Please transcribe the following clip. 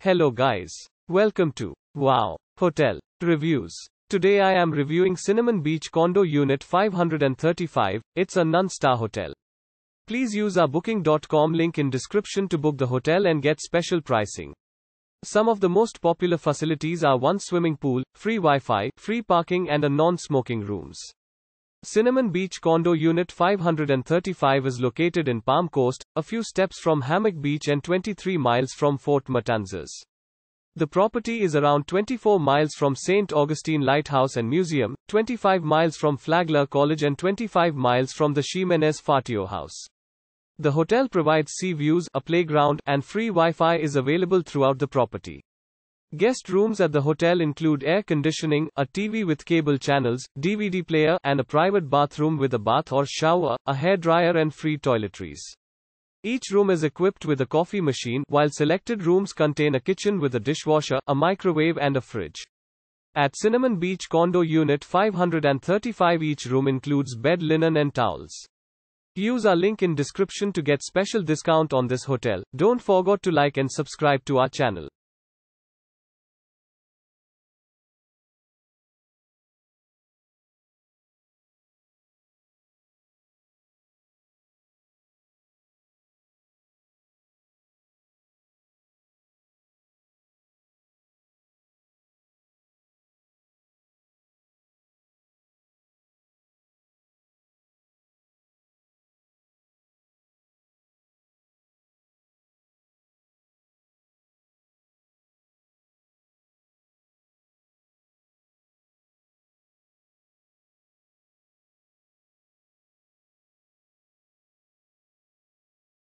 Hello guys. Welcome to Wow Hotel Reviews. Today I am reviewing Cinnamon Beach Condo Unit 535. It's a non-star hotel. Please use our booking.com link in description to book the hotel and get special pricing. Some of the most popular facilities are one swimming pool, free Wi-Fi, free parking and a non-smoking rooms. Cinnamon Beach Condo Unit 535 is located in Palm Coast, a few steps from Hammock Beach and 23 miles from Fort Matanzas. The property is around 24 miles from St. Augustine Lighthouse and Museum, 25 miles from Flagler College and 25 miles from the Ximenez Fatio House. The hotel provides sea views, a playground, and free Wi-Fi is available throughout the property. Guest rooms at the hotel include air conditioning, a TV with cable channels, DVD player, and a private bathroom with a bath or shower, a hairdryer and free toiletries. Each room is equipped with a coffee machine, while selected rooms contain a kitchen with a dishwasher, a microwave and a fridge. At Cinnamon Beach Condo Unit 535, each room includes bed linen and towels. Use our link in description to get special discount on this hotel. Don't forget to like and subscribe to our channel.